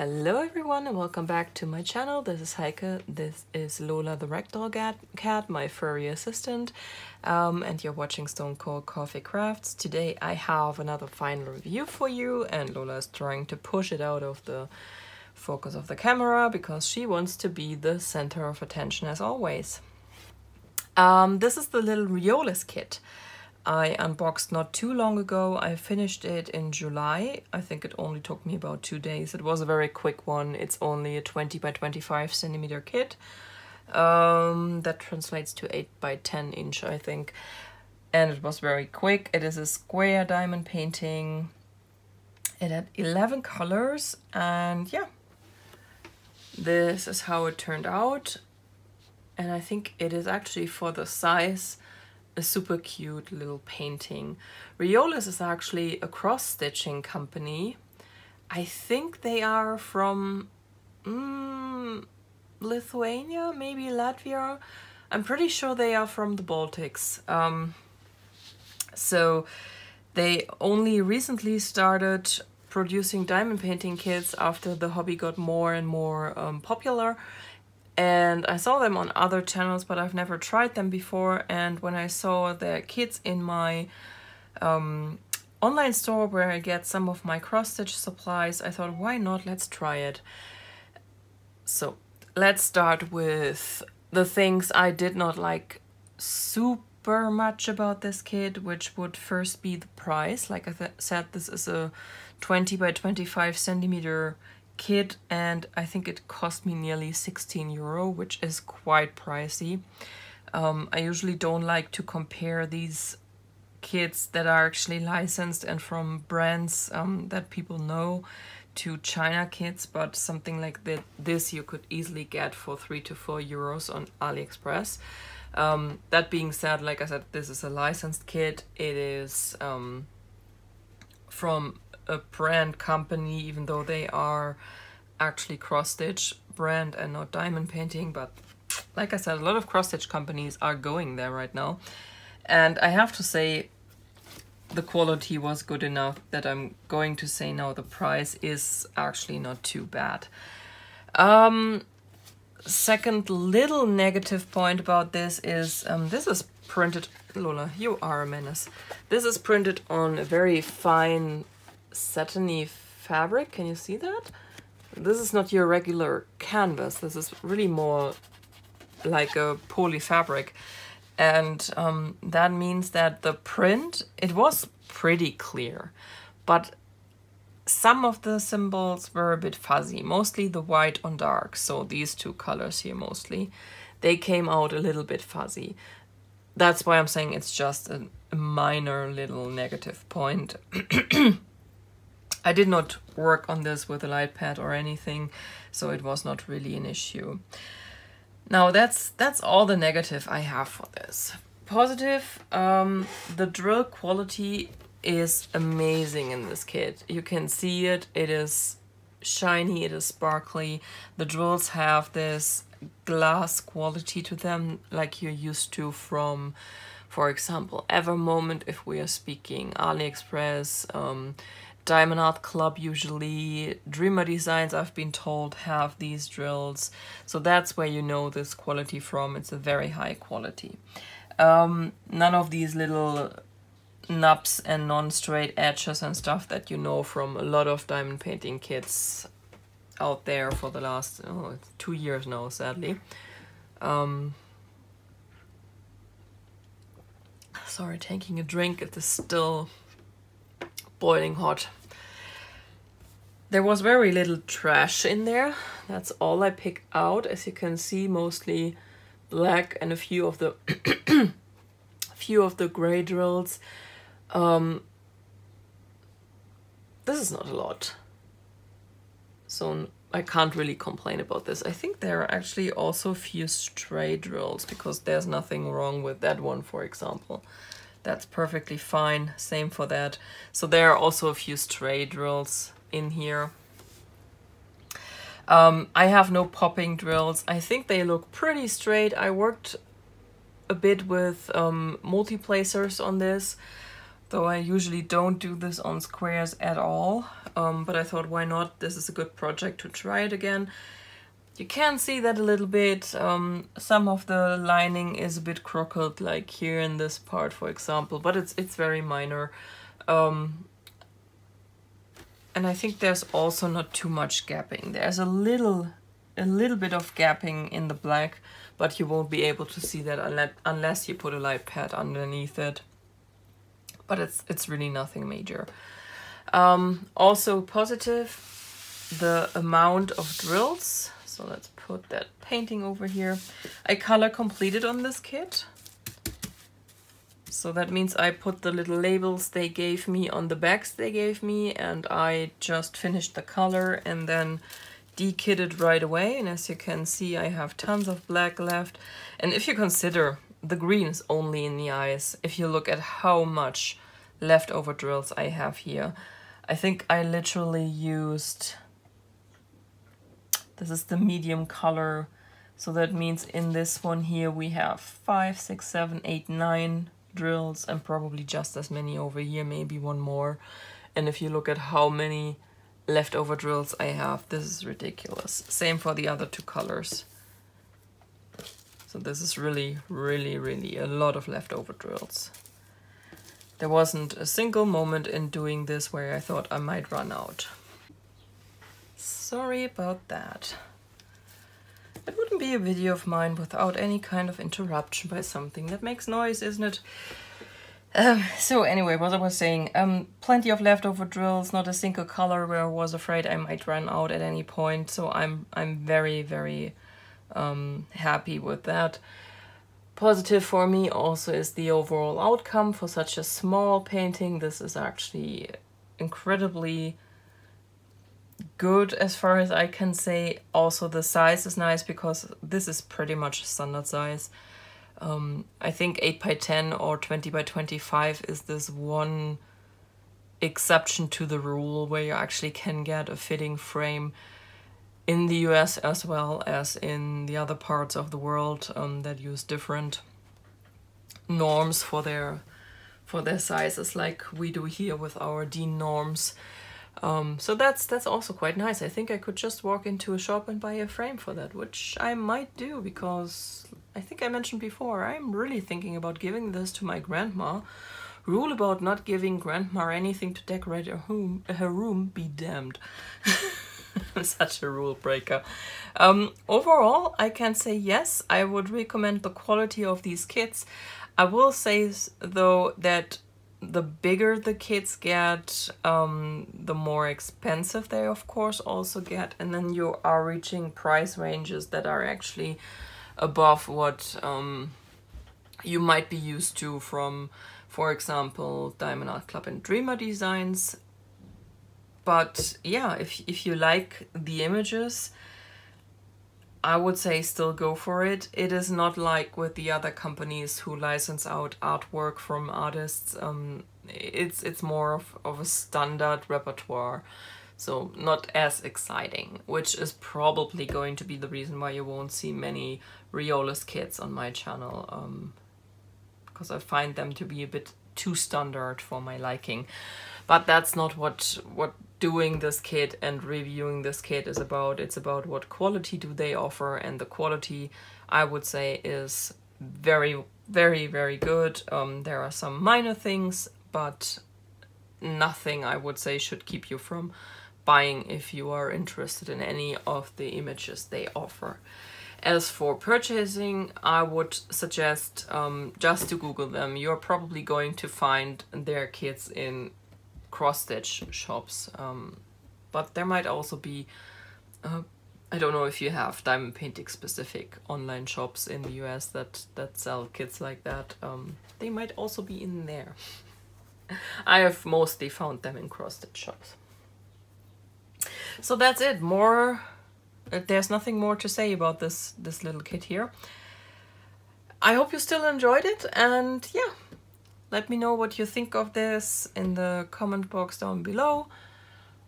Hello everyone and welcome back to my channel. This is Heike, this is Lola the Ragdoll Cat, my furry assistant, and you're watching Stone Cold Coffee Crafts. Today I have another final review for you, and Lola is trying to push it out of the focus of the camera because she wants to be the center of attention as always. This is the little Riolis kit. I unboxed not too long ago. I finished it in July. I think it only took me about 2 days. It was a very quick one. It's only a 20 by 25 centimeter kit. That translates to 8 by 10 inch, I think. And it was very quick. It is a square diamond painting. It had 11 colors. And yeah, this is how it turned out. And I think it is actually, for the size, a super cute little painting. Riolis is actually a cross-stitching company. I think they are from Lithuania, maybe Latvia. I'm pretty sure they are from the Baltics. So they only recently started producing diamond painting kits after the hobby got more and more popular. And I saw them on other channels, but I've never tried them before. And when I saw their kits in my online store where I get some of my cross-stitch supplies, I thought, why not? Let's try it. So let's start with the things I did not like super much about this kit, which would first be the price. Like I said, this is a 20 by 25 centimeter kit, and I think it cost me nearly 16 euro, which is quite pricey. I usually don't like to compare these kits that are actually licensed and from brands that people know to China kits, but something like this you could easily get for 3 to 4 euros on AliExpress. That being said, like I said, this is a licensed kit. It is from a brand company, even though they are actually cross-stitch brand and not diamond painting. But like I said, a lot of cross-stitch companies are going there right now, and I have to say the quality was good enough that I'm going to say now the price is actually not too bad. Second little negative point about this is this is printed, Lola, you are a menace. This is printed on a very fine satiny fabric. Can you see that? This is not your regular canvas. This is really more like a poly fabric, and that means that the print, it was pretty clear, but some of the symbols were a bit fuzzy, mostly the white on dark, so these two colors here mostly, they came out a little bit fuzzy. That's why I'm saying it's just a minor little negative point. I did not work on this with a light pad or anything, so it was not really an issue. Now that's all the negative I have for this. Positive, the drill quality is amazing in this kit. You can see it, it is shiny, it is sparkly. The drills have this glass quality to them, like you're used to from, for example, Evermoment, if we are speaking AliExpress, Diamond Art Club usually, Dreamer Designs, I've been told, have these drills. So that's where you know this quality from. It's a very high quality. None of these little nubs and non-straight edges and stuff that you know from a lot of diamond painting kits out there for the last 2 years now, sadly. Sorry, taking a drink, it is still boiling hot. There was very little trash in there. That's all I picked out. As you can see, mostly black and a few of the gray drills. This is not a lot, so I can't really complain about this. I think there are actually also a few stray drills, because there's nothing wrong with that one, for example. That's perfectly fine, same for that. So there are also a few stray drills in here. I have no popping drills. I think they look pretty straight. I worked a bit with multi-placers on this, Though I usually don't do this on squares at all, but I thought, why not? This is a good project to try it again. You can see that a little bit. Some of the lining is a bit crockled, like here in this part, for example, but it's very minor. And I think there's also not too much gapping. There's a little bit of gapping in the black, but you won't be able to see that unless you put a light pad underneath it. But it's really nothing major. Also positive, the amount of drills. So let's put that painting over here. I color completed on this kit. So that means I put the little labels they gave me on the bags they gave me, and I just finished the color and then de-kitted right away. And as you can see, I have tons of black left. And if you consider the greens only in the eyes, if you look at how much leftover drills I have here, I think I literally used, this is the medium color. So that means in this one here we have 5, 6, 7, 8, 9 drills, and probably just as many over here, maybe one more. And if you look at how many leftover drills I have, this is ridiculous. Same for the other two colors. So this is really, really, really a lot of leftover drills. There wasn't a single moment in doing this where I thought I might run out. Sorry about that. It wouldn't be a video of mine without any kind of interruption by something that makes noise, isn't it? So anyway, what I was saying, plenty of leftover drills, not a single color where I was afraid I might run out at any point. So I'm very, very happy with that. Positive for me also is the overall outcome for such a small painting. This is actually incredibly good as far as I can say. Also the size is nice because this is pretty much standard size. I think 8x10 or 20x25 is this one exception to the rule where you actually can get a fitting frame in the US as well as in the other parts of the world that use different norms for their sizes, like we do here with our DIN norms. So that's also quite nice. I think I could just walk into a shop and buy a frame for that, which I might do, because I think I mentioned before, I'm really thinking about giving this to my grandma. Rule about not giving grandma anything to decorate her room, be damned. I'm such a rule breaker. Overall, I can say yes, I would recommend the quality of these kits. I will say though that the bigger the kits get, the more expensive they of course also get, and then you are reaching price ranges that are actually above what you might be used to from, for example, Diamond Art Club and Dreamer Designs. But yeah, if you like the images, I would say still go for it. It is not like with the other companies who license out artwork from artists. It's more of a standard repertoire, so not as exciting, which is probably going to be the reason why you won't see many Riolis kits on my channel, because I find them to be a bit too standard for my liking. But that's not what doing this kit and reviewing this kit is about. It's about what quality do they offer, and the quality I would say is very, very, very good. There are some minor things, but nothing I would say should keep you from buying if you are interested in any of the images they offer. As for purchasing, I would suggest just to Google them. You're probably going to find their kits in cross-stitch shops, but there might also be, I don't know if you have diamond painting specific online shops in the US that sell kits like that. They might also be in there. I have mostly found them in cross-stitch shops. So that's it. There's nothing more to say about this little kit here. I hope you still enjoyed it, and yeah, let me know what you think of this in the comment box down below.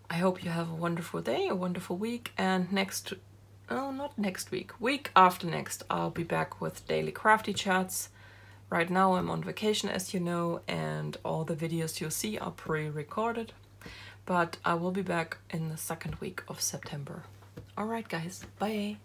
I hope you have a wonderful day, a wonderful week, and week after next, I'll be back with Daily Crafty Chats, Right now I'm on vacation, as you know, and all the videos you see are pre-recorded, but I will be back in the second week of September. Alright guys, bye!